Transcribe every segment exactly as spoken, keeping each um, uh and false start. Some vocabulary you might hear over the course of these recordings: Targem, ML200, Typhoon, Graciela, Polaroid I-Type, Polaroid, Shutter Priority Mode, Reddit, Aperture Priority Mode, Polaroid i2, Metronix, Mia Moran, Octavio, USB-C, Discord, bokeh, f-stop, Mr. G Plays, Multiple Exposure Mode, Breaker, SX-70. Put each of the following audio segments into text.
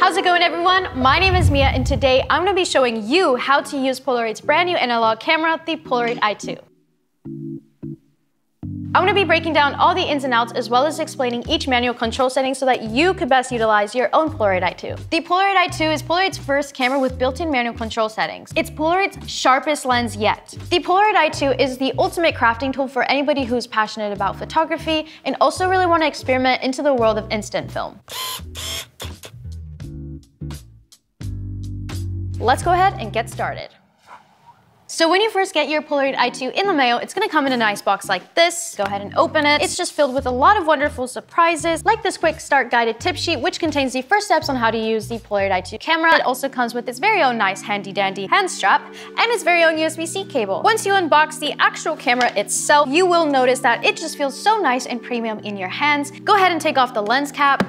How's it going, everyone? My name is Mia, and today I'm going to be showing you how to use Polaroid's brand new analog camera, the Polaroid I two. I'm going to be breaking down all the ins and outs as well as explaining each manual control setting so that you could best utilize your own Polaroid I two. The Polaroid I two is Polaroid's first camera with built-in manual control settings. It's Polaroid's sharpest lens yet. The Polaroid I two is the ultimate crafting tool for anybody who's passionate about photography and also really want to experiment into the world of instant film. Let's go ahead and get started. So when you first get your Polaroid I two in the mail, it's gonna come in a nice box like this. Go ahead and open it. It's just filled with a lot of wonderful surprises, like this quick start guided tip sheet, which contains the first steps on how to use the Polaroid I two camera. It also comes with its very own nice handy dandy hand strap and its very own U S B C cable. Once you unbox the actual camera itself, you will notice that it just feels so nice and premium in your hands. Go ahead and take off the lens cap.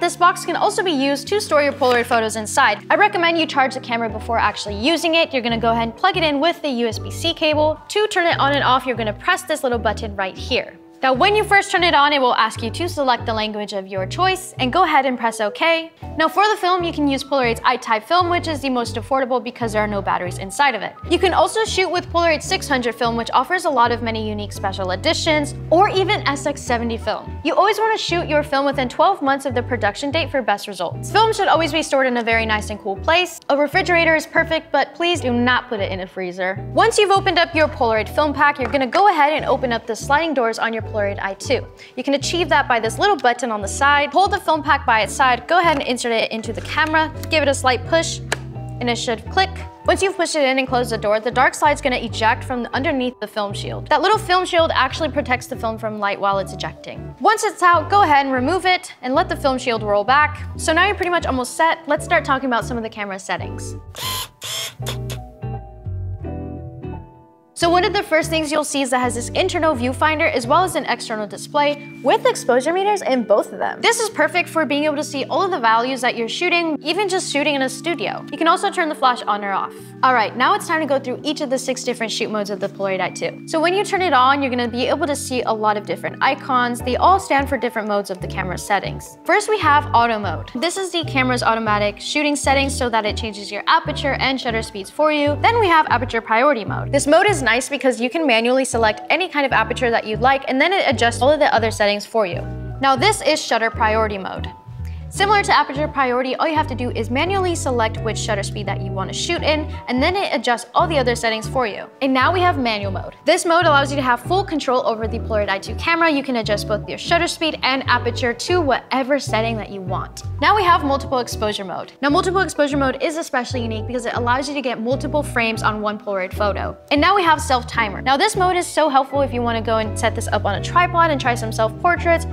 This box can also be used to store your Polaroid photos inside. I recommend you charge the camera before actually using it. You're gonna go ahead and plug it in with the U S B C cable. To turn it on and off, you're gonna press this little button right here. Now, when you first turn it on, it will ask you to select the language of your choice and go ahead and press OK. Now, for the film, you can use Polaroid's I-Type film, which is the most affordable because there are no batteries inside of it. You can also shoot with Polaroid's six hundred film, which offers a lot of many unique special editions, or even S X seventy film. You always want to shoot your film within twelve months of the production date for best results. Film should always be stored in a very nice and cool place. A refrigerator is perfect, but please do not put it in a freezer. Once you've opened up your Polaroid film pack, you're going to go ahead and open up the sliding doors on your Polaroid I two. You can achieve that by this little button on the side. Hold the film pack by its side, go ahead and insert it into the camera, give it a slight push, and it should click. Once you've pushed it in and closed the door, the dark slide's gonna eject from underneath the film shield. That little film shield actually protects the film from light while it's ejecting. Once it's out, go ahead and remove it and let the film shield roll back. So now you're pretty much almost set. Let's start talking about some of the camera settings. So one of the first things you'll see is that it has this internal viewfinder as well as an external display with exposure meters in both of them. This is perfect for being able to see all of the values that you're shooting, even just shooting in a studio. You can also turn the flash on or off. All right, now it's time to go through each of the six different shoot modes of the Polaroid I two. So when you turn it on, you're gonna be able to see a lot of different icons. They all stand for different modes of the camera settings. First, we have auto mode. This is the camera's automatic shooting settings so that it changes your aperture and shutter speeds for you. Then we have aperture priority mode. This mode is nice because you can manually select any kind of aperture that you'd like, and then it adjusts all of the other settings for you. Now, this is shutter priority mode. Similar to aperture priority, all you have to do is manually select which shutter speed that you want to shoot in, and then it adjusts all the other settings for you. And now we have manual mode. This mode allows you to have full control over the Polaroid I two camera. You can adjust both your shutter speed and aperture to whatever setting that you want. Now we have multiple exposure mode. Now, multiple exposure mode is especially unique because it allows you to get multiple frames on one Polaroid photo. And now we have self timer. Now, this mode is so helpful if you want to go and set this up on a tripod and try some self portraits.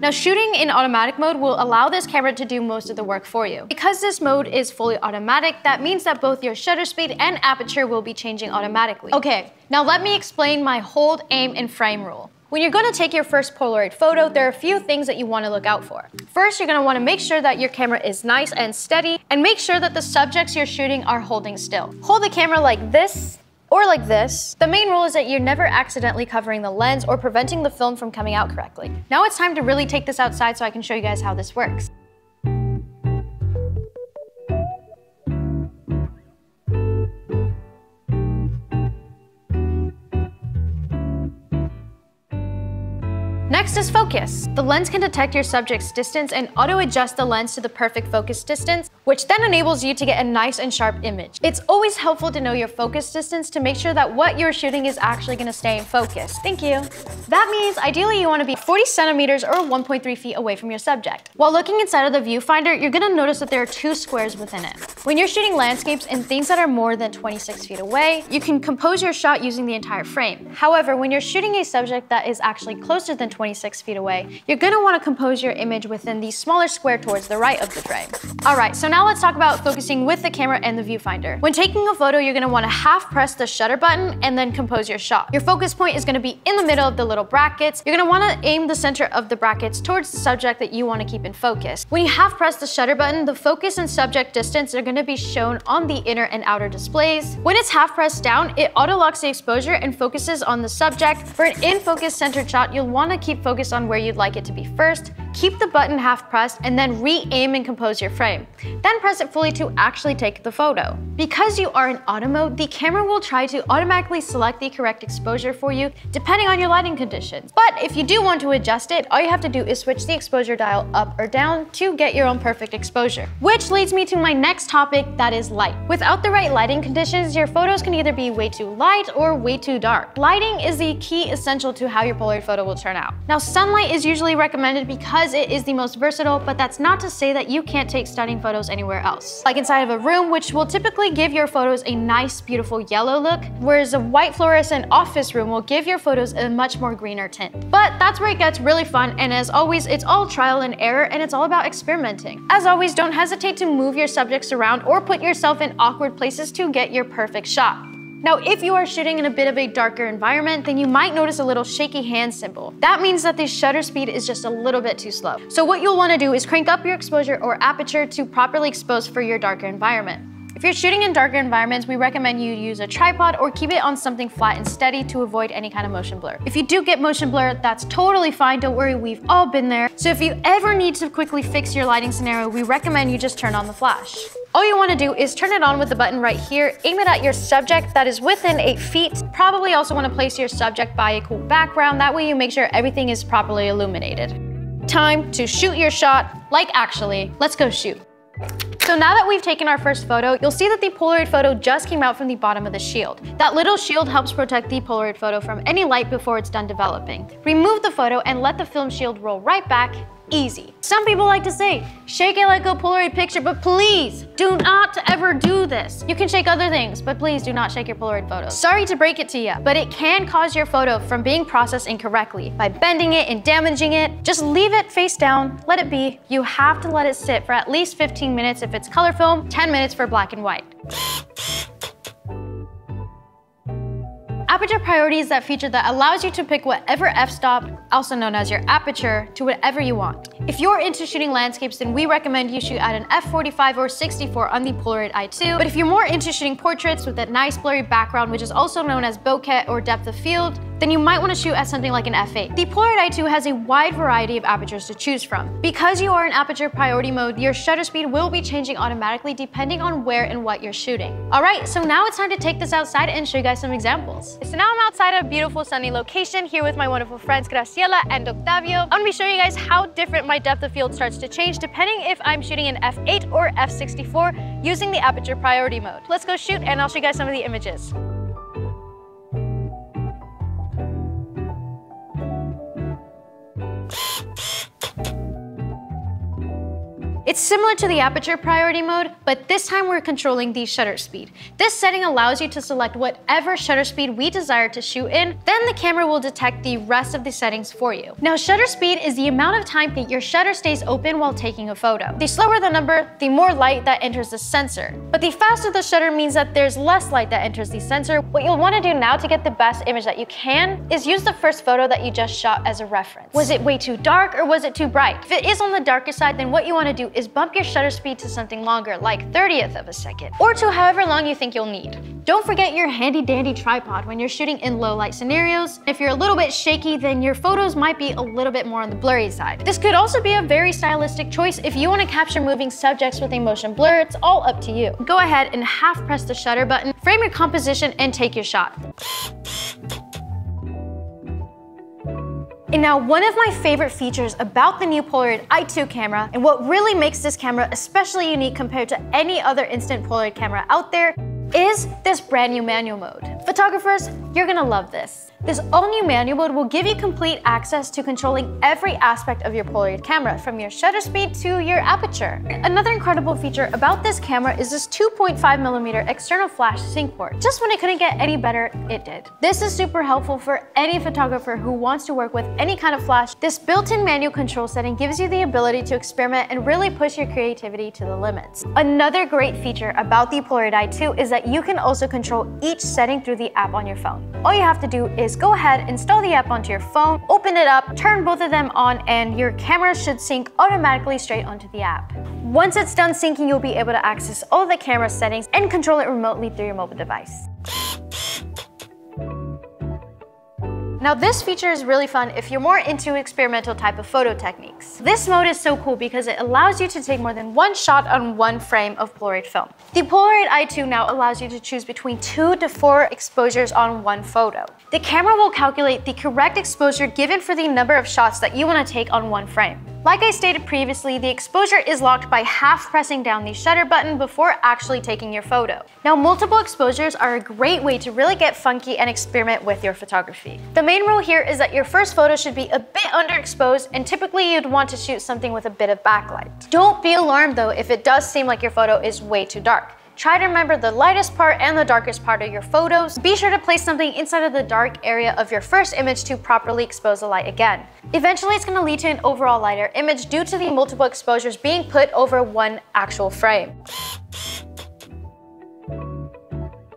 Now, shooting in automatic mode will allow this camera to do most of the work for you. Because this mode is fully automatic, that means that both your shutter speed and aperture will be changing automatically. Okay, now let me explain my hold, aim, and frame rule. When you're gonna take your first Polaroid photo, there are a few things that you wanna look out for. First, you're gonna wanna make sure that your camera is nice and steady, and make sure that the subjects you're shooting are holding still. Hold the camera like this, or like this. The main rule is that you're never accidentally covering the lens or preventing the film from coming out correctly. Now it's time to really take this outside so I can show you guys how this works. Next is focus. The lens can detect your subject's distance and auto-adjust the lens to the perfect focus distance, which then enables you to get a nice and sharp image. It's always helpful to know your focus distance to make sure that what you're shooting is actually gonna stay in focus. Thank you. That means ideally you wanna be forty centimeters or one point three feet away from your subject. While looking inside of the viewfinder, you're gonna notice that there are two squares within it. When you're shooting landscapes and things that are more than twenty-six feet away, you can compose your shot using the entire frame. However, when you're shooting a subject that is actually closer than twenty-six feet away, you're gonna wanna compose your image within the smaller square towards the right of the frame. All right, so now let's talk about focusing with the camera and the viewfinder. When taking a photo, you're gonna wanna half press the shutter button and then compose your shot. Your focus point is gonna be in the middle of the little brackets. You're gonna wanna aim the center of the brackets towards the subject that you wanna keep in focus. When you half press the shutter button, the focus and subject distance are gonna be shown on the inner and outer displays. When it's half pressed down, it auto locks the exposure and focuses on the subject. For an in-focus centered shot, you'll wanna keep keep focused on where you'd like it to be first, keep the button half pressed, and then re-aim and compose your frame. Then press it fully to actually take the photo. Because you are in auto mode, the camera will try to automatically select the correct exposure for you, depending on your lighting conditions. But if you do want to adjust it, all you have to do is switch the exposure dial up or down to get your own perfect exposure. Which leads me to my next topic, that is light. Without the right lighting conditions, your photos can either be way too light or way too dark. Lighting is the key essential to how your Polaroid photo will turn out. Now, sunlight is usually recommended because it is the most versatile, but that's not to say that you can't take stunning photos anywhere else. Like inside of a room, which will typically give your photos a nice, beautiful yellow look, whereas a white fluorescent office room will give your photos a much more greener tint. But that's where it gets really fun, and as always, it's all trial and error, and it's all about experimenting. As always, don't hesitate to move your subjects around or put yourself in awkward places to get your perfect shot. Now, if you are shooting in a bit of a darker environment, then you might notice a little shaky hand symbol. That means that the shutter speed is just a little bit too slow. So what you'll want to do is crank up your exposure or aperture to properly expose for your darker environment. If you're shooting in darker environments, we recommend you use a tripod or keep it on something flat and steady to avoid any kind of motion blur. If you do get motion blur, that's totally fine. Don't worry, we've all been there. So if you ever need to quickly fix your lighting scenario, we recommend you just turn on the flash. All you want to do is turn it on with the button right here, aim it at your subject that is within eight feet. Probably also want to place your subject by a cool background, that way you make sure everything is properly illuminated. Time to shoot your shot, like actually, let's go shoot. So now that we've taken our first photo, you'll see that the Polaroid photo just came out from the bottom of the shield. That little shield helps protect the Polaroid photo from any light before it's done developing. Remove the photo and let the film shield roll right back, easy. Some people like to say, shake it like a Polaroid picture, but please do not ever do this. You can shake other things, but please do not shake your Polaroid photo. Sorry to break it to you, but it can cause your photo from being processed incorrectly by bending it and damaging it. Just leave it face down, let it be. You have to let it sit for at least fifteen minutes if it's color film, ten minutes for black and white. Aperture priority is that feature that allows you to pick whatever f-stop, also known as your aperture, to whatever you want. If you're into shooting landscapes, then we recommend you shoot at an f forty-five or sixty-four on the Polaroid I two. But if you're more into shooting portraits with that nice blurry background, which is also known as bokeh or depth of field, then you might want to shoot at something like an f eight. The Polaroid I two has a wide variety of apertures to choose from. Because you are in aperture priority mode, your shutter speed will be changing automatically depending on where and what you're shooting. All right, so now it's time to take this outside and show you guys some examples. So now I'm outside a beautiful sunny location here with my wonderful friends Graciela and Octavio. I'm gonna be showing you guys how different my depth of field starts to change depending if I'm shooting an f eight or f sixty-four using the aperture priority mode. Let's go shoot and I'll show you guys some of the images. It's similar to the aperture priority mode, but this time we're controlling the shutter speed. This setting allows you to select whatever shutter speed we desire to shoot in, then the camera will detect the rest of the settings for you. Now, shutter speed is the amount of time that your shutter stays open while taking a photo. The slower the number, the more light that enters the sensor. But the faster the shutter means that there's less light that enters the sensor. What you'll want to do now to get the best image that you can is use the first photo that you just shot as a reference. Was it way too dark or was it too bright? If it is on the darker side, then what you want to do is bump your shutter speed to something longer, like thirtieth of a second, or to however long you think you'll need. Don't forget your handy dandy tripod when you're shooting in low light scenarios. If you're a little bit shaky, then your photos might be a little bit more on the blurry side. This could also be a very stylistic choice if you want to capture moving subjects with a motion blur, it's all up to you. Go ahead and half press the shutter button, frame your composition, and take your shot. And now, one of my favorite features about the new Polaroid I two camera, and what really makes this camera especially unique compared to any other instant Polaroid camera out there, is this brand new manual mode. Photographers, you're gonna love this. This all-new manual mode will give you complete access to controlling every aspect of your Polaroid camera, from your shutter speed to your aperture. Another incredible feature about this camera is this two point five millimeter external flash sync port. Just when it couldn't get any better, it did. This is super helpful for any photographer who wants to work with any kind of flash. This built-in manual control setting gives you the ability to experiment and really push your creativity to the limits. Another great feature about the Polaroid I two is that you can also control each setting through the app on your phone. All you have to do is go ahead, install the app onto your phone, open it up, turn both of them on, and your camera should sync automatically straight onto the app. Once it's done syncing, you'll be able to access all the camera settings and control it remotely through your mobile device. Now this feature is really fun if you're more into experimental type of photo techniques. This mode is so cool because it allows you to take more than one shot on one frame of Polaroid film. The Polaroid I two now allows you to choose between two to four exposures on one photo. The camera will calculate the correct exposure given for the number of shots that you want to take on one frame. Like I stated previously, the exposure is locked by half pressing down the shutter button before actually taking your photo. Now, multiple exposures are a great way to really get funky and experiment with your photography. The main rule here is that your first photo should be a bit underexposed, and typically you'd want to shoot something with a bit of backlight. Don't be alarmed though if it does seem like your photo is way too dark. Try to remember the lightest part and the darkest part of your photos. Be sure to place something inside of the dark area of your first image to properly expose the light again. Eventually, it's gonna lead to an overall lighter image due to the multiple exposures being put over one actual frame.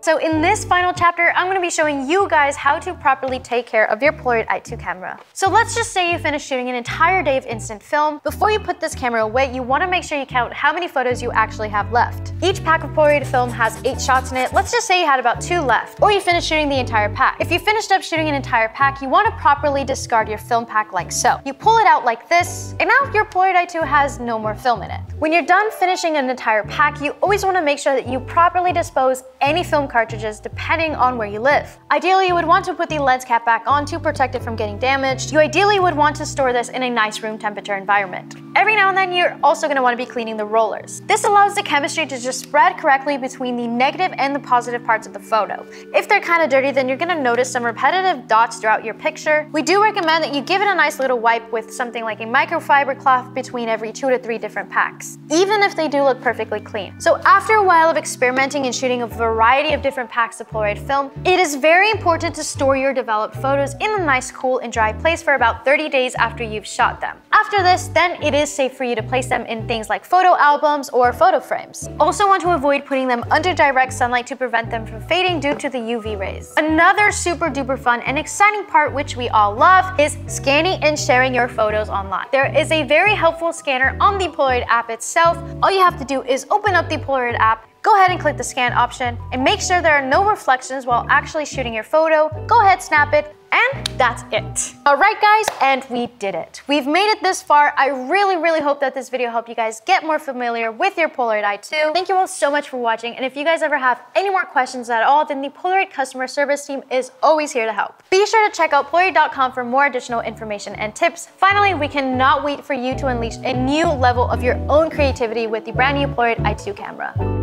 So in this final chapter, I'm gonna be showing you guys how to properly take care of your Polaroid I two camera. So let's just say you finish shooting an entire day of instant film. Before you put this camera away, you wanna make sure you count how many photos you actually have left. Each pack of Polaroid film has eight shots in it. Let's just say you had about two left, or you finished shooting the entire pack. If you finished up shooting an entire pack, you wanna properly discard your film pack like so. You pull it out like this, and now your Polaroid I two has no more film in it. When you're done finishing an entire pack, you always wanna make sure that you properly dispose any film cartridges depending on where you live. Ideally, you would want to put the lens cap back on to protect it from getting damaged. You ideally would want to store this in a nice room temperature environment. Every now and then, you're also going to want to be cleaning the rollers. This allows the chemistry to just spread correctly between the negative and the positive parts of the photo. If they're kind of dirty, then you're going to notice some repetitive dots throughout your picture. We do recommend that you give it a nice little wipe with something like a microfiber cloth between every two to three different packs, even if they do look perfectly clean. So after a while of experimenting and shooting a variety of different packs of Polaroid film, it is very important to store your developed photos in a nice, cool, and dry place for about thirty days after you've shot them. After this, then it is safe for you to place them in things like photo albums or photo frames. Also want to avoid putting them under direct sunlight to prevent them from fading due to the U V rays. Another super duper fun and exciting part, which we all love, is scanning and sharing your photos online. There is a very helpful scanner on the Polaroid app itself. All you have to do is open up the Polaroid app, go ahead and click the scan option, and make sure there are no reflections while actually shooting your photo. Go ahead, snap it, and that's it. All right, guys, and we did it. We've made it this far. I really, really hope that this video helped you guys get more familiar with your Polaroid I two. Thank you all so much for watching, and if you guys ever have any more questions at all, then the Polaroid customer service team is always here to help. Be sure to check out Polaroid dot com for more additional information and tips. Finally, we cannot wait for you to unleash a new level of your own creativity with the brand new Polaroid I two camera.